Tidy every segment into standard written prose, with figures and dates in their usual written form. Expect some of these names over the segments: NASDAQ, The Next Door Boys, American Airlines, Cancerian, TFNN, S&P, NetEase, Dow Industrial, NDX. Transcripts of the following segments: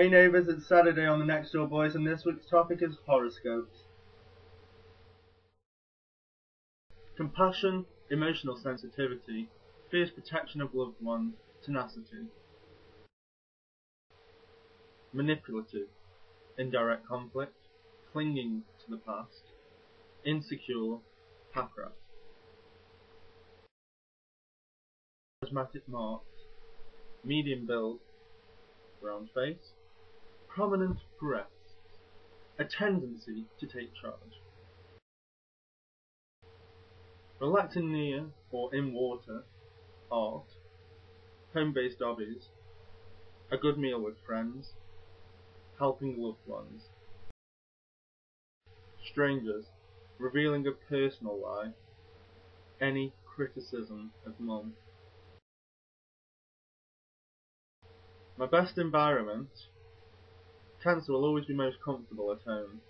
Hey neighbours, it's Saturday on The Next Door Boys, and this week's topic is horoscopes. Compassion, emotional sensitivity, fierce protection of loved ones, tenacity. Manipulative, indirect conflict, clinging to the past, insecure, packrat. Charismatic marks, medium build, round face, prominent breasts, a tendency to take charge. Relaxing near or in water, art, home-based hobbies, a good meal with friends, helping loved ones. Strangers, revealing a personal lie, any criticism of mum. My best environment. Cancer will always be most comfortable at home.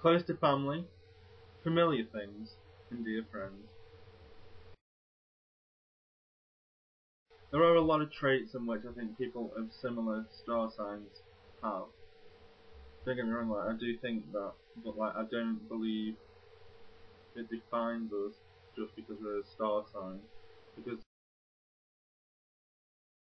Close to family, familiar things, and dear friends. There are a lot of traits in which I think people of similar star signs have. Don't get me wrong, I do think that, but I don't believe it defines us just because we're a star sign. Because